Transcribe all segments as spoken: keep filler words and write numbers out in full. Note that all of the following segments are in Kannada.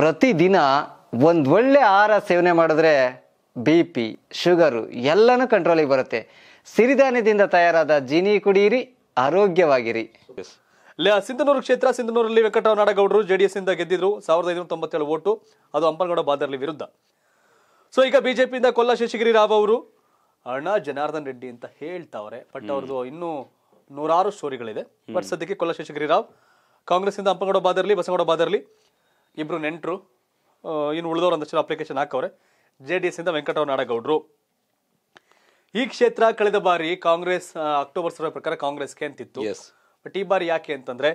प्रतिदिन ಒಂದೊಳ್ಳೆ ಆಹಾರ ಸೇವನೆ ಮಾಡಿದ್ರೆ ಬಿಪಿ ಶುಗರ್ ಎಲ್ಲಾನು ಕಂಟ್ರೋಲಿಗೆ ಬರುತ್ತೆ। ಸಿರಿಧಾನ್ಯದಿಂದ ತಯಾರಾದ ಜೀನಿ ಕುಡಿಯಿರಿ, ಆರೋಗ್ಯವಾಗಿರಿ। ಸಿಂಧನೂರು ಕ್ಷೇತ್ರ, ಸಿಂಧನೂರಲ್ಲಿ ವೆಂಕಟರಾವ್ ನಾಡಗೌಡರು ಜೆಡಿಎಸ್ ಇಂದ ಗೆದ್ದಿದ್ರು। ಸಾವಿರದ ಐನೂರ ತೊಂಬತ್ತೇಳು ವೋಟು, ಅದು ಹಂಪನಗೌಡ ಬಾದರ್ಲಿ ವಿರುದ್ಧ। ಸೊ ಈಗ ಬಿಜೆಪಿ ಇಂದ ಕೊಲ್ಲ ಶೇಷಗಿರಿ ರಾವ್ ಅವರು ಅಣ್ಣ ಜನಾರ್ದನ್ ರೆಡ್ಡಿ ಅಂತ ಹೇಳ್ತಾವ್ರೆ, ಬಟ್ ಅವ್ರದ್ದು ಇನ್ನೂ ನೂರಾರು ಸ್ಟೋರಿಗಳಿದೆ। ಬಟ್ ಸದ್ಯಕ್ಕೆ ಕೊಲ್ಲ ಶೇಷಗಿರಿ ರಾವ್ ಕಾಂಗ್ರೆಸ್ ಇಂದ ಹಂಪನಗೌಡ ಬಾದರ್ಲಿ, ಬಸನಗೌಡ ಬಾದರ್ಲಿ ಇಬ್ರು ನೆಂಟರು, ಇನ್ನು ಉಳಿದವ್ರು ಒಂದಷ್ಟು ಅಪ್ಲಿಕೇಶನ್ ಹಾಕವ್ರೆ। ಜೆ ಡಿ ಎಸ್ ಇಂದ ವೆಂಕಟರಾವ್ ನಾಡಗೌಡರು ಈ ಕ್ಷೇತ್ರ ಕಳೆದ ಬಾರಿ ಕಾಂಗ್ರೆಸ್ ಅಕ್ಟೋಬರ್ ಸರ್ವೆ ಪ್ರಕಾರ ಕಾಂಗ್ರೆಸ್ಗೆ ಅಂತಿತ್ತು, ಬಟ್ ಈ ಬಾರಿ ಯಾಕೆ ಅಂತಂದ್ರೆ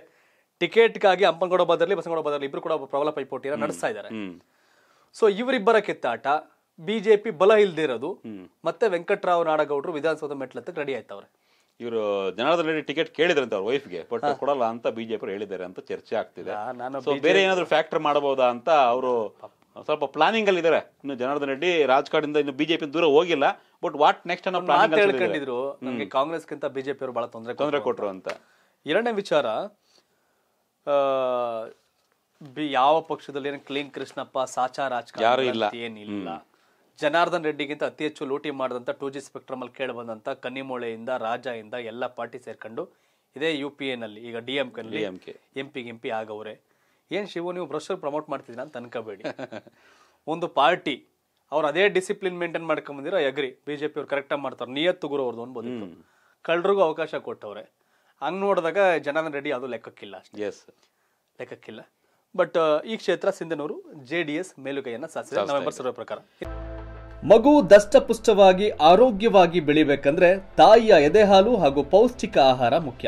ಟಿಕೆಟ್ಗಾಗಿ ಹಂಪನಗೌಡ ಬಾದರ್ಲಿ, ಬಸನಗೌಡ ಬಾದರ್ಲಿ ಇಬ್ರು ಕೂಡ ಪ್ರಬಲ ಪೈಪೋಟಿಯನ್ನು ನಡೆಸ್ತಾ ಇದ್ದಾರೆ। ಸೊ ಇವರಿಬ್ಬರ ಕಿತ್ತಾಟ, ಬಿಜೆಪಿ ಬಲ ಇಲ್ದಿರೋದು, ಮತ್ತೆ ವೆಂಕಟರಾವ್ ನಾಡಗೌಡರು ವಿಧಾನಸೌಧ ಮೆಟ್ಲತ್ತಕ್ಕೆ ರೆಡಿ ಆಯ್ತವ್ರೆ। ಇವರು ಜನಾರ್ದನ್ ರೆಡ್ಡಿ ಟಿಕೆಟ್ ಕೇಳಿದ್ರಂತ ಅವ್ರ ವೈಫ್ಗೆ, ಬಟ್ ಕೊಡಲ್ಲ ಅಂತ ಬಿಜೆಪಿ ಹೇಳಿದ್ದಾರೆ ಅಂತ ಚರ್ಚೆ ಆಗ್ತಿದೆ। ಸೊ ಬೇರೆ ಏನಾದ್ರು ಫ್ಯಾಕ್ಟರ್ ಮಾಡಬಹುದಾ ಅಂತ ಅವರು ಸ್ವಲ್ಪ ಪ್ಲಾನಿಂಗ್ ಅಲ್ಲಿ ಇದಾರೆ। ಇನ್ನು ಜನಾರ್ದನ್ ರೆಡ್ಡಿ ರಾಜಕಾರಣದಿಂದ ಇನ್ನು ಬಿಜೆಪಿ ದೂರ ಹೋಗಿಲ್ಲ, ಬಟ್ ವಾಟ್ ನೆಕ್ಸ್ಟ್ ಅನ್ನೋ ಪ್ಲಾನಿಂಗ್ ಹೇಳ್ಕೊಂಡಿದ್ರು। ನಮಗೆ ಕಾಂಗ್ರೆಸ್ಗಿಂತ ಬಿಜೆಪಿ ಅವರು ಬಹಳ ತೊಂದರೆ ತೊಂದರೆ ಕೊಟ್ಟರು ಅಂತ। ಎರಡನೇ ವಿಚಾರ, ಬಿ ಯಾವ ಪಕ್ಷದಲ್ಲಿ ಏನು ಕ್ಲೀನ್ ಕೃಷ್ಣಪ್ಪ ಸಾಚಾ ರಾಜಕಾರಣ ಏನಿಲ್ಲ। ಜನಾರ್ದನ್ ರೆಡ್ಡಿಗಿಂತ ಅತಿ ಹೆಚ್ಚು ಲೂಟಿ ಮಾಡಿದಂಥ ಟೂ ಜಿ ಸ್ಪೆಕ್ಟ್ರಮ್ ಅಲ್ಲಿ ಕೇಳಿಬಂದಂಥ ಕನ್ನಿಮೂಳೆಯಿಂದ ರಾಜಾಯಿಂದ ಎಲ್ಲ ಪಾರ್ಟಿ ಸೇರ್ಕೊಂಡು ಇದೇ ಯು ಪಿ ಎನಲ್ಲಿ ಈಗ ಡಿ ಎಂ ಕೆ ಎಂ ಪಿಗೆ ಎಂ ಪಿ ಆಗವ್ರೆ। ಏನು ಶಿವು ನೀವು ಬ್ರಷರ್ ಪ್ರಮೋಟ್ ಮಾಡ್ತಿದ್ದೀರಾ ಅಂತ ಅನ್ಕೋಬೇಡಿ, ಒಂದು ಪಾರ್ಟಿ ಅವ್ರು ಅದೇ ಡಿಸಿಪ್ಲಿನ್ ಮೇಂಟೈನ್ ಮಾಡ್ಕೊಂಬಂದಿರೋ ಅಗ್ರಿ, ಬಿ ಜೆ ಪಿ ಅವ್ರು ಕರೆಕ್ಟಾಗಿ ಮಾಡ್ತಾರೆ, ನಿಯತ್ತು ಗುರು ಅವ್ರದ್ದು ಅನ್ಬೋದು, ಕಳ್ಳರಿಗೂ ಅವಕಾಶ ಕೊಟ್ಟವ್ರೆ। ಹಂಗೆ ನೋಡಿದಾಗ ಜನಾರ್ದನ್ ರೆಡ್ಡಿ ಅದು ಲೆಕ್ಕಕ್ಕಿಲ್ಲ, ಅಷ್ಟೇ ಲೆಕ್ಕಕ್ಕಿಲ್ಲ। ಬಟ್ ಈ ಕ್ಷೇತ್ರ ಸಿಂಧನೂರು ಜೆ ಡಿ ಎಸ್ ಮೇಲುಗೈಯನ್ನು ಸಾಧಿಸಿದೆ ನವೆಂಬರ್ ಸರ್ವೆ ಪ್ರಕಾರ। ಮಗು ದಷ್ಟಪುಷ್ಟವಾಗಿ ಆರೋಗ್ಯವಾಗಿ ಬೆಳಿಬೇಕಂದ್ರೆ ತಾಯಿಯ ಎದೆಹಾಲು ಹಾಗೂ ಪೌಷ್ಟಿಕ ಆಹಾರ ಮುಖ್ಯ।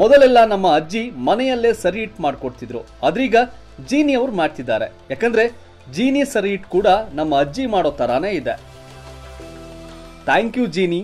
ಮೊದಲೆಲ್ಲ ನಮ್ಮ ಅಜ್ಜಿ ಮನೆಯಲ್ಲೇ ಸರಿ ಹಿಟ್ ಮಾಡ್ಕೊಡ್ತಿದ್ರು, ಆದ್ರೀಗ ಜೀನಿ ಅವ್ರು ಮಾಡ್ತಿದ್ದಾರೆ। ಯಾಕಂದ್ರೆ ಜೀನಿ ಸರಿ ಹಿಟ್ ಕೂಡ ನಮ್ಮ ಅಜ್ಜಿ ಮಾಡೋ ತರಾನೇ ಇದೆ। Thank you Jeeni.